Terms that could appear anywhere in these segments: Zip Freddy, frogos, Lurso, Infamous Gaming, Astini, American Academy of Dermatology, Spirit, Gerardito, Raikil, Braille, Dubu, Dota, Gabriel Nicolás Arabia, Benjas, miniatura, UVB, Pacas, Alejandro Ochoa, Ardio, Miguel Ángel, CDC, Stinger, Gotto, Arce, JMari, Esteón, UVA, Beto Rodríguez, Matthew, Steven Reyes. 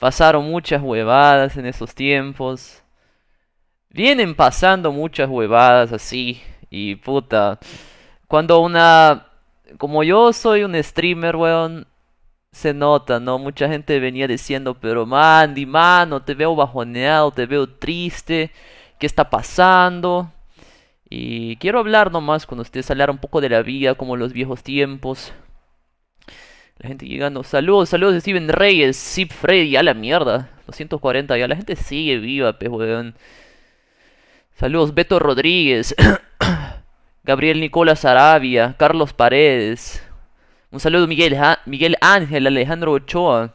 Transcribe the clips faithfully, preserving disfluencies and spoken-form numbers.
Pasaron muchas huevadas en esos tiempos. Vienen pasando muchas huevadas así. Y puta, cuando una... Como yo soy un streamer, weón, se nota, ¿no? Mucha gente venía diciendo, pero Mandy, mano, te veo bajoneado, te veo triste, ¿qué está pasando? Y quiero hablar nomás con ustedes, hablar un poco de la vida, como los viejos tiempos. La gente llegando, saludos, saludos de Steven Reyes, Zip Freddy, a la mierda, doscientos cuarenta ya, la gente sigue viva, pe, weón. Saludos, Beto Rodríguez, Gabriel Nicolás Arabia, Carlos Paredes. Un saludo Miguel, ha Miguel Ángel, Alejandro Ochoa.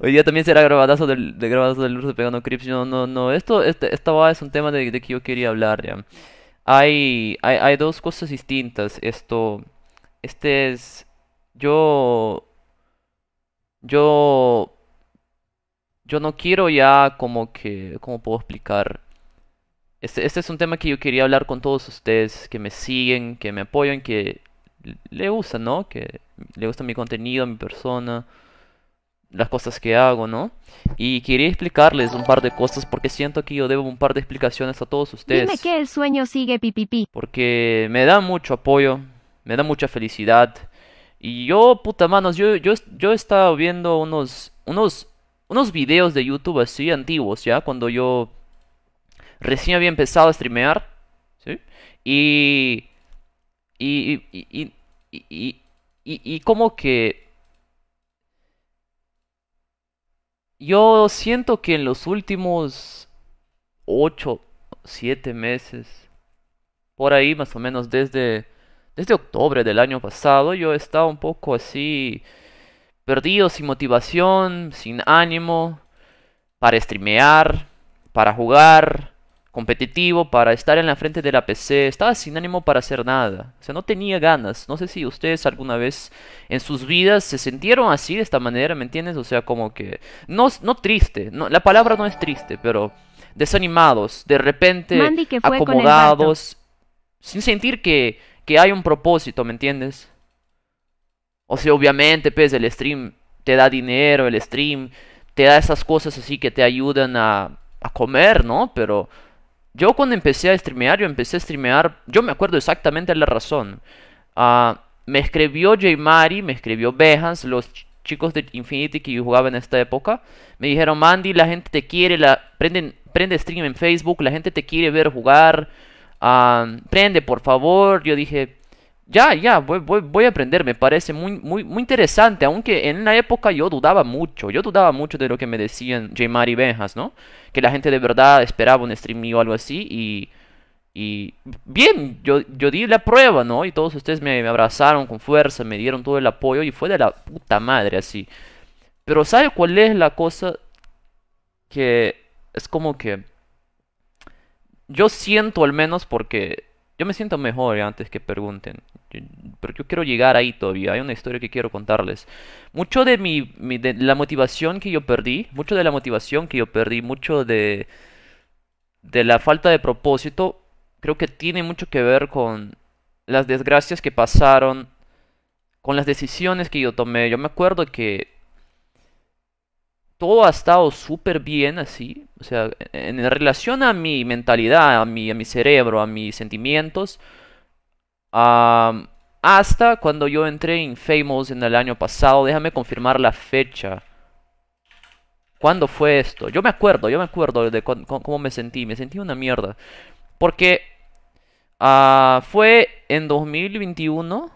Hoy día también será grabadazo del, de grabadazo del Lurso pegando Crips. No, no, no. Esto, este, esta va es un tema de, de que yo quería hablar. Ya. Hay, hay, hay dos cosas distintas. Esto, este es, yo, yo, yo no quiero ya como que, ¿cómo puedo explicar? Este, este es un tema que yo quería hablar con todos ustedes, que me siguen, que me apoyan, que le gustan, ¿no? Que le gusta mi contenido, mi persona, las cosas que hago, ¿no? Y quería explicarles un par de cosas porque siento que yo debo un par de explicaciones a todos ustedes. Dime que el sueño sigue pipipi. Porque me da mucho apoyo, me da mucha felicidad. Y yo, puta manos, yo, yo, yo he estado viendo unos, unos, unos videos de YouTube así antiguos, ¿ya? Cuando yo... recién había empezado a streamear, ¿sí? Y... Y... Y... Y... Y... Y, y, y como que... Yo siento que en los últimos... ocho, siete meses... por ahí más o menos desde... desde octubre del año pasado, yo estaba un poco así... perdido, sin motivación, sin ánimo... para streamear, para jugar... competitivo, para estar en la frente de la P C, estaba sin ánimo para hacer nada, o sea, no tenía ganas. No sé si ustedes alguna vez en sus vidas se sintieron así de esta manera, ¿me entiendes? O sea, como que, no, no triste, no, la palabra no es triste, pero desanimados, de repente Mandy, que fue acomodados, sin sentir que, que hay un propósito, ¿me entiendes? O sea, obviamente, pues, el stream te da dinero, el stream te da esas cosas así que te ayudan a, a comer, ¿no? Pero... yo cuando empecé a streamear, yo empecé a streamear, yo me acuerdo exactamente la razón. Uh, me escribió JMari, me escribió Behance, los ch chicos de Infinity que yo jugaba en esta época. Me dijeron, Mandy, la gente te quiere, la... prende, prende stream en Facebook, la gente te quiere ver jugar. Uh, prende, por favor. Yo dije, ya, ya, voy, voy, voy a aprender, me parece muy, muy, muy interesante. Aunque en la época yo dudaba mucho, yo dudaba mucho de lo que me decían JMari y Benjas, ¿no? Que la gente de verdad esperaba un stream mío o algo así y... y bien, yo, yo di la prueba, ¿no? Y todos ustedes me, me abrazaron con fuerza, me dieron todo el apoyo y fue de la puta madre así. Pero ¿sabe cuál es la cosa? Que es como que... yo siento al menos porque... yo me siento mejor antes que pregunten, pero yo quiero llegar ahí todavía, hay una historia que quiero contarles. Mucho de mi, mi de la motivación que yo perdí, mucho de la motivación que yo perdí, mucho de, de la falta de propósito, creo que tiene mucho que ver con las desgracias que pasaron, con las decisiones que yo tomé. Yo me acuerdo que todo ha estado súper bien así, o sea, en, en relación a mi mentalidad, a mi, a mi cerebro, a mis sentimientos, um, hasta cuando yo entré en Infamous en el año pasado. Déjame confirmar la fecha. ¿Cuándo fue esto? Yo me acuerdo, yo me acuerdo de cómo me sentí, me sentí una mierda. Porque uh, fue en dos mil veintiuno,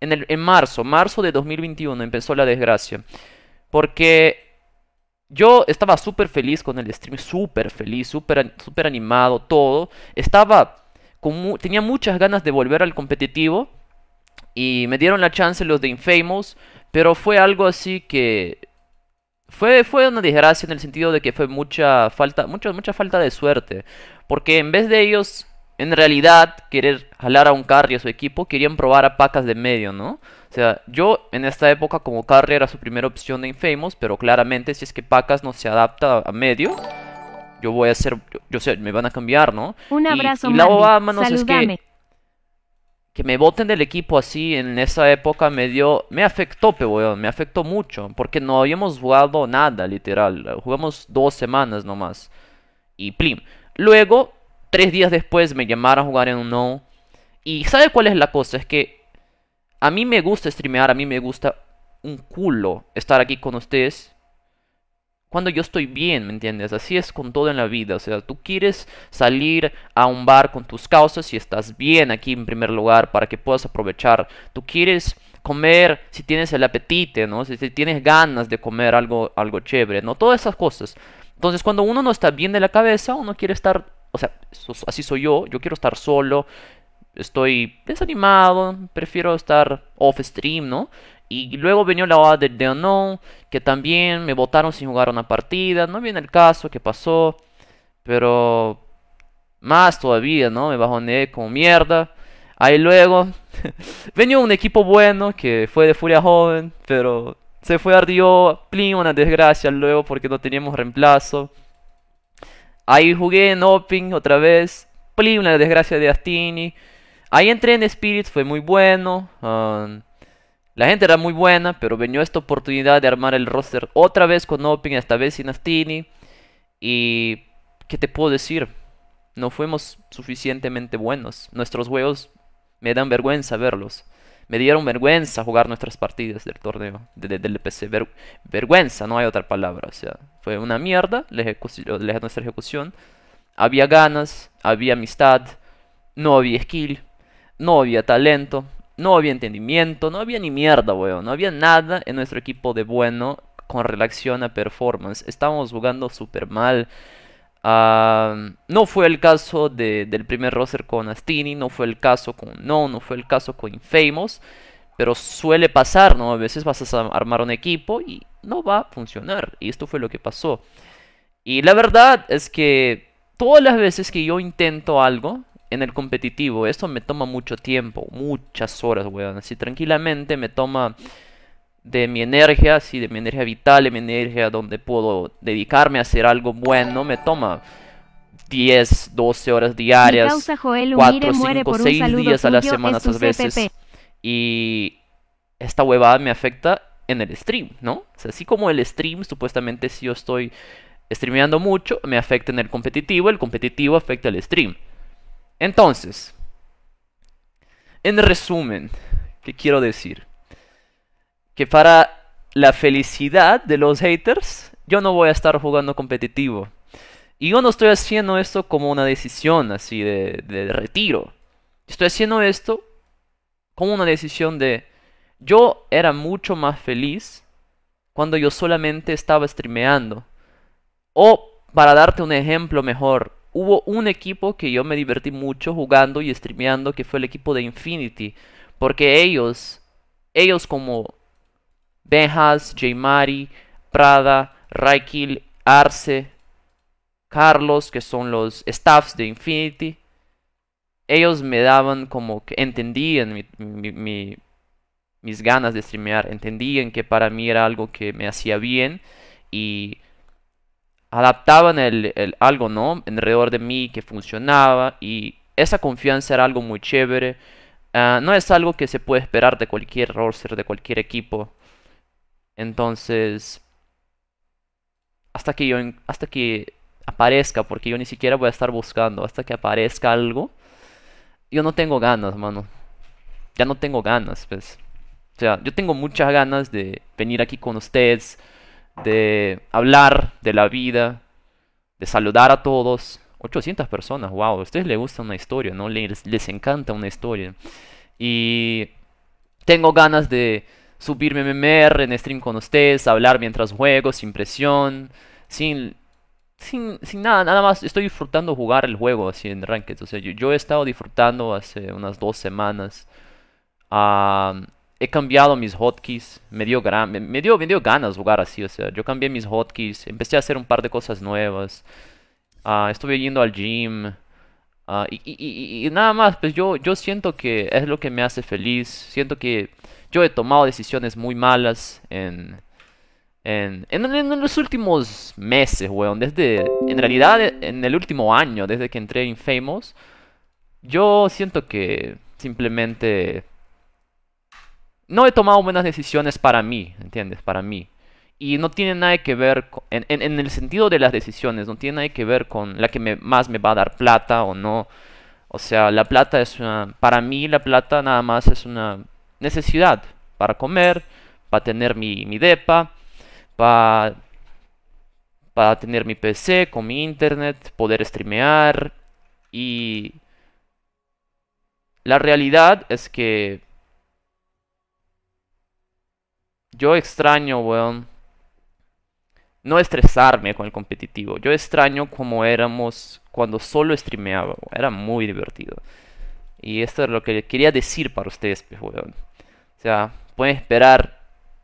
en, el, en marzo, marzo de dos mil veintiuno empezó la desgracia. Porque... yo estaba súper feliz con el stream, súper feliz, súper super animado, todo. Estaba con mu tenía muchas ganas de volver al competitivo y me dieron la chance los de Infamous, pero fue algo así que... Fue, fue una desgracia en el sentido de que fue mucha falta, mucha, mucha falta de suerte. Porque en vez de ellos, en realidad, querer jalar a un carry a su equipo, querían probar a Pacas de medio, ¿no? O sea, yo en esta época como Carrera era su primera opción de Infamous, pero claramente si es que Pacas no se adapta a medio, yo voy a hacer, yo, yo sé, me van a cambiar, ¿no? Un abrazo, y, y la O A, manos, es que, que me boten del equipo así en esa época me dio... Me afectó, pe, weón, me afectó mucho. Porque no habíamos jugado nada, literal. Jugamos dos semanas nomás. Y plim. Luego, tres días después me llamaron a jugar en un no. Y ¿sabe cuál es la cosa? Es que a mí me gusta streamear, a mí me gusta un culo estar aquí con ustedes. Cuando yo estoy bien, ¿me entiendes? Así es con todo en la vida. O sea, tú quieres salir a un bar con tus causas y estás bien aquí en primer lugar para que puedas aprovechar. Tú quieres comer si tienes el apetite, ¿no? Si tienes ganas de comer algo, algo chévere, ¿no? Todas esas cosas. Entonces, cuando uno no está bien de la cabeza, uno quiere estar... O sea, así soy yo. Yo quiero estar solo. Estoy desanimado. Prefiero estar off stream, ¿no? Y luego venía la hora de The Unknown, que también me botaron sin jugar una partida. No viene el caso, qué pasó. Pero más todavía, ¿no? Me bajoneé como mierda. Ahí luego venía un equipo bueno que fue de Furia Joven, pero se fue Ardio. Plin, una desgracia luego porque no teníamos reemplazo. Ahí jugué en Noping otra vez. Plin, una desgracia de Astini. Ahí entré en Spirit, fue muy bueno. Um, La gente era muy buena, pero venía esta oportunidad de armar el roster otra vez con Noping, esta vez sin Astini. Y... ¿qué te puedo decir? No fuimos suficientemente buenos. Nuestros juegos me dan vergüenza verlos. Me dieron vergüenza jugar nuestras partidas del torneo, de, de, del P C. Ver, vergüenza, no hay otra palabra. O sea, fue una mierda la ejecución, la, nuestra ejecución. Había ganas, había amistad, no había skill, no había talento. No había entendimiento, no había ni mierda, weón. No había nada en nuestro equipo de bueno con relación a performance. Estábamos jugando súper mal. Uh, no fue el caso de, del primer roster con Astini. No fue el caso con No. No fue el caso con Infamous. Pero suele pasar, ¿no? A veces vas a armar un equipo y no va a funcionar. Y esto fue lo que pasó. Y la verdad es que todas las veces que yo intento algo... en el competitivo, esto me toma mucho tiempo, muchas horas, weón. Así tranquilamente me toma de mi energía, así de mi energía vital, de mi energía donde puedo dedicarme a hacer algo bueno. Me toma diez, doce horas diarias, causa, Joel, cuatro, cinco, seis días a la semana esas veces. Y esta huevada me afecta en el stream, ¿no? O sea, así como el stream, supuestamente si yo estoy streameando mucho, me afecta en el competitivo, el competitivo afecta al stream. Entonces, en resumen, ¿qué quiero decir? Que para la felicidad de los haters, yo no voy a estar jugando competitivo. Y yo no estoy haciendo esto como una decisión así de, de retiro. Estoy haciendo esto como una decisión de... Yo era mucho más feliz cuando yo solamente estaba streameando. O, para darte un ejemplo mejor... Hubo un equipo que yo me divertí mucho jugando y streameando, que fue el equipo de Infinity. Porque ellos, ellos como Benjas, JMari, Prada, Raikil, Arce, Carlos, que son los staffs de Infinity. Ellos me daban como que entendían mi, mi, mi, mis ganas de streamear. Entendían que para mí era algo que me hacía bien y... adaptaban el, el, algo, ¿no? Alrededor de mí que funcionaba. Y esa confianza era algo muy chévere. Uh, no es algo que se puede esperar de cualquier roster, de cualquier equipo. Entonces, hasta que, yo, hasta que aparezca, porque yo ni siquiera voy a estar buscando, hasta que aparezca algo, yo no tengo ganas, mano. Ya no tengo ganas, pues. O sea, yo tengo muchas ganas de venir aquí con ustedes, de hablar de la vida, de saludar a todos. Ochocientas personas, wow, a ustedes les gusta una historia, ¿no? Les, les encanta una historia. Y tengo ganas de subirme M M R en stream con ustedes, hablar mientras juego, sin presión, sin, sin, sin nada, nada más. Estoy disfrutando jugar el juego así en Ranked. O sea, yo, yo he estado disfrutando hace unas dos semanas. Ah... Uh, He cambiado mis hotkeys, me dio, gran, me, dio, me dio ganas jugar así, o sea, yo cambié mis hotkeys, empecé a hacer un par de cosas nuevas, uh, estuve yendo al gym, uh, y, y, y, y nada más, pues yo, yo siento que es lo que me hace feliz, siento que yo he tomado decisiones muy malas en, en, en, en los últimos meses, weón, desde, en realidad en el último año, desde que entré en Infamous, yo siento que... simplemente no he tomado buenas decisiones para mí, ¿entiendes? Para mí. Y no tiene nada que ver con, en, en, en el sentido de las decisiones, no tiene nada que ver con la que me, más me va a dar plata o no. O sea, la plata es una... Para mí la plata nada más es una necesidad para comer, para tener mi, mi depa, para... para tener mi P C, con mi internet, poder streamear. Y la realidad es que yo extraño, weón, no estresarme con el competitivo. Yo extraño como éramos cuando solo streameaba, weón. Era muy divertido. Y esto es lo que quería decir para ustedes, weón. O sea, pueden esperar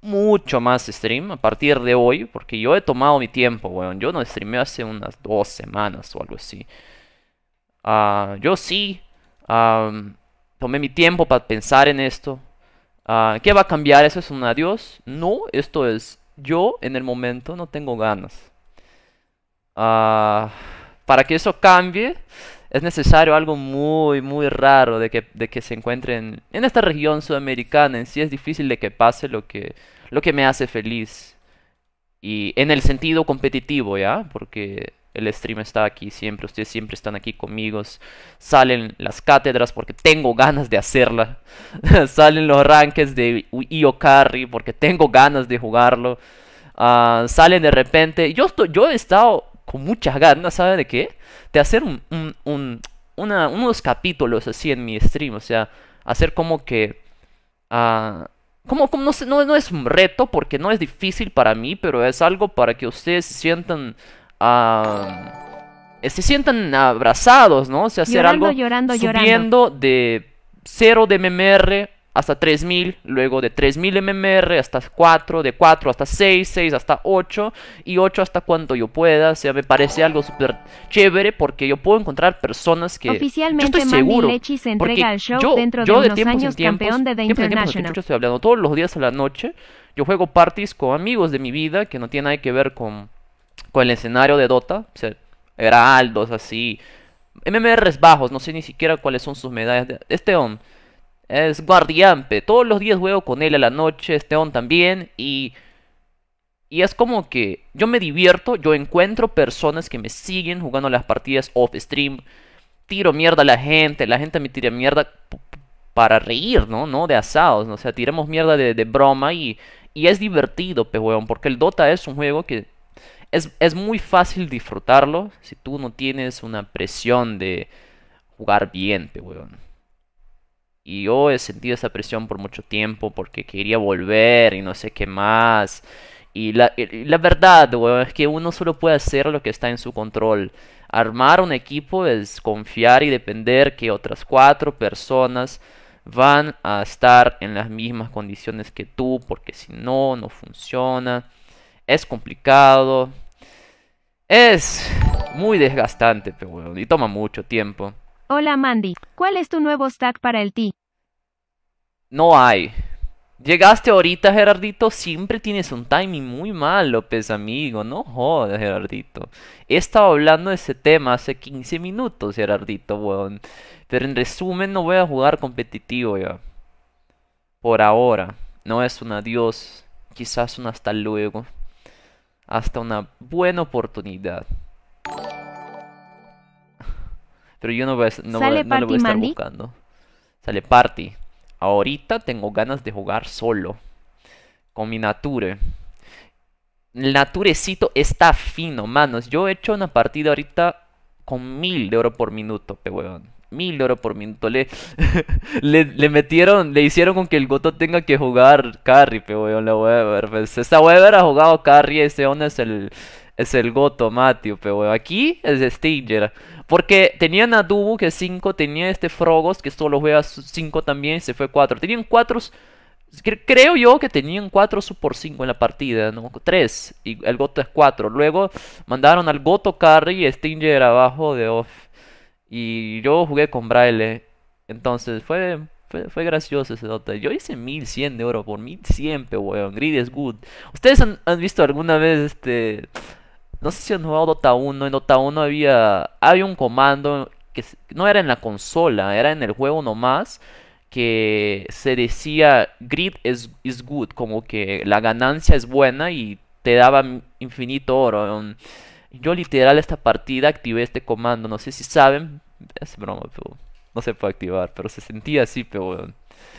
mucho más stream a partir de hoy, porque yo he tomado mi tiempo, weón. Yo no streameo hace unas dos semanas o algo así. Uh, yo sí um, tomé mi tiempo para pensar en esto. Uh, ¿Qué va a cambiar? ¿Eso es un adiós? No, esto es yo en el momento no tengo ganas. Uh, para que eso cambie es necesario algo muy, muy raro de que, de que se encuentre en, en esta región sudamericana. En sí es difícil de que pase lo que, lo que me hace feliz. Y en el sentido competitivo, ¿ya? Porque el stream está aquí siempre, ustedes siempre están aquí conmigo. Salen las cátedras porque tengo ganas de hacerla. Salen los rankings de I O Carry porque tengo ganas de jugarlo. Uh, salen de repente... Yo, estoy, yo he estado con muchas ganas, ¿saben de qué? De hacer un, un, un, una, unos capítulos así en mi stream. O sea, hacer como que... Uh, como, como no, sé, no, no es un reto porque no es difícil para mí, pero es algo para que ustedes se sientan... Uh, se sientan abrazados, ¿no? O sea, hacer llorando, algo llorando, subiendo llorando. De cero de M M R hasta tres mil, luego de tres mil M M R hasta cuatro, de cuatro hasta seis, seis hasta ocho y ocho hasta cuanto yo pueda. O sea, me parece algo súper chévere porque yo puedo encontrar personas que oficialmente yo estoy seguro Lechi se entrega al show yo, dentro yo de, de tiempos años en tiempos, campeón de The tiempos International. En tiempos, yo estoy hablando todos los días a la noche. Yo juego parties con amigos de mi vida que no tiene nada que ver con con el escenario de Dota. O sea, heraldos así, M M Rs bajos, no sé ni siquiera cuáles son sus medallas de... Esteón es guardiampe, todos los días juego con él a la noche, Esteón también, y y es como que yo me divierto, yo encuentro personas que me siguen jugando las partidas off stream, tiro mierda a la gente, la gente me tira mierda para reír, ¿no? No de asados, ¿no? O sea, tiramos mierda de, de broma y, y es divertido, pe huevón, porque el Dota es un juego que Es, es muy fácil disfrutarlo si tú no tienes una presión de jugar bien, pe weón. Y yo he sentido esa presión por mucho tiempo porque quería volver y no sé qué más. Y la, y la verdad, weón, es que uno solo puede hacer lo que está en su control. Armar un equipo es confiar y depender que otras cuatro personas van a estar en las mismas condiciones que tú, porque si no, no funciona. Es complicado, es muy desgastante, pero bueno, y toma mucho tiempo. Hola Mandy, ¿cuál es tu nuevo stack para el T? No hay. Llegaste ahorita, Gerardito, siempre tienes un timing muy malo, pues amigo, no jodas, Gerardito. He estado hablando de ese tema hace quince minutos, Gerardito, weón. Pero en resumen no voy a jugar competitivo ya. Por ahora, no es un adiós, quizás un hasta luego. Hasta una buena oportunidad. Pero yo no, voy a, no, voy, no lo voy a estar Mandy. buscando. Sale party. Ahorita tengo ganas de jugar solo. Con mi nature. El naturecito está fino, manos. Yo he hecho una partida ahorita con mil de oro por minuto, pe huevón. Mil de oro por minuto. Le, le, le metieron, le hicieron con que el Gotto tenga que jugar carry, pe weón, la Weber. Pues esta Weber ha jugado carry, ese onda es el, es el Gotto, Matthew, pe weón. Aquí es Stinger. Porque tenían a Dubu que es cinco, tenía este Frogos que solo juega cinco también, se fue cuatro. Tenían cuatro, creo yo que tenían cuatro sub por cinco en la partida, ¿no? tres, y el Gotto es cuatro. Luego mandaron al Gotto carry y Stinger abajo de off. Y yo jugué con Braille. Entonces fue, fue, fue gracioso ese Dota. Yo hice mil cien de oro por mil cien, pe weón. Greed is good. ¿Ustedes han, han visto alguna vez este...? No sé si han jugado Dota uno. En Dota uno había, había un comando que no era en la consola, era en el juego nomás, que se decía greed is, is good, como que la ganancia es buena y te daba infinito oro. Yo literal esta partida activé este comando, no sé si saben, es broma, pero no se puede activar, pero se sentía así, pero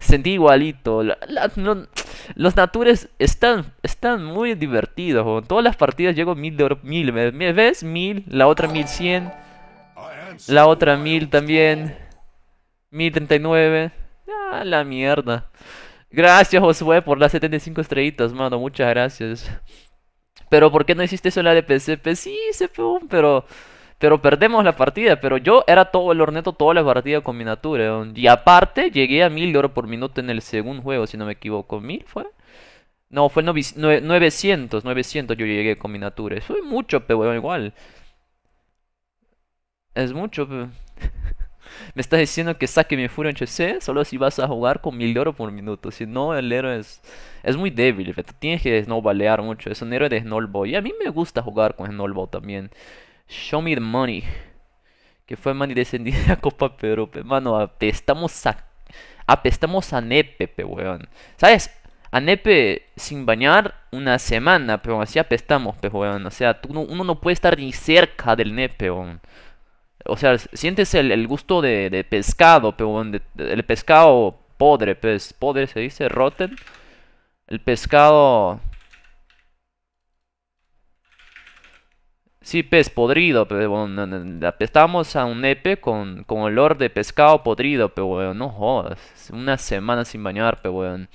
se sentía igualito. La, la, no, los natures están, están muy divertidos, bro. Todas las partidas llego mil de oro, mil, ¿me, me ves? Mil, la otra mil cien, la otra mil también, mil treinta y nueve, ah, la mierda. Gracias, Josué, por las setenta y cinco estrellitas, mano, muchas gracias. Pero ¿por qué no hiciste eso en la de P C? Pues sí, se fue, pero... Pero perdemos la partida, pero yo era todo el horneto, toda la partida con miniatura. Y aparte, llegué a mil de oro por minuto en el segundo juego, si no me equivoco. ¿mil fue? No, fue novecientos, novecientos yo llegué con miniatura. Eso es mucho, pero igual. Es mucho, pero... ¿Me estás diciendo que saque mi Furio en H C? Solo si vas a jugar con mil de oro por minuto. Si no, el héroe es, es muy débil. Tienes que snowballear mucho. Es un héroe de snowball. Y a mí me gusta jugar con snowball también. Show me the money. Que fue Mandy descendida a Copa Perú. Mano, apestamos a, apestamos a Nepe, pe, weón. ¿Sabes? A Nepe sin bañar una semana, pero así apestamos, pe, weón. O sea, tú, uno no puede estar ni cerca del Nepe, weón. O sea, sientes el, el gusto de, de pescado, pero de, de, el pescado podre, pues, podre se dice, rotten. El pescado... Sí, pez podrido, pero bueno, apestamos a un nepe con, con olor de pescado podrido, pero bueno, no jodas. Una semana sin bañar, pero bueno.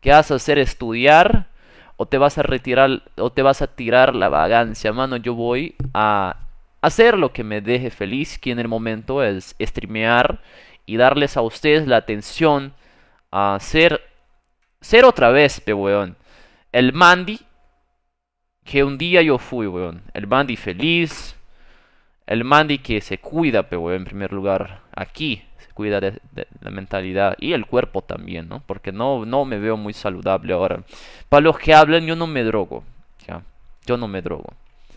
¿Qué vas a hacer? ¿Estudiar? ¿O te vas a retirar? ¿O te vas a tirar la vagancia? Mano, yo voy a... hacer lo que me deje feliz, que en el momento es streamear y darles a ustedes la atención a ser, ser otra vez, pe weón. El Mandy que un día yo fui, weón. El Mandy feliz. El Mandy que se cuida, pe weón, en primer lugar. Aquí se cuida de, de la mentalidad y el cuerpo también, ¿no? Porque no, no me veo muy saludable ahora. Para los que hablan, yo no me drogo. Ya. Yo no me drogo.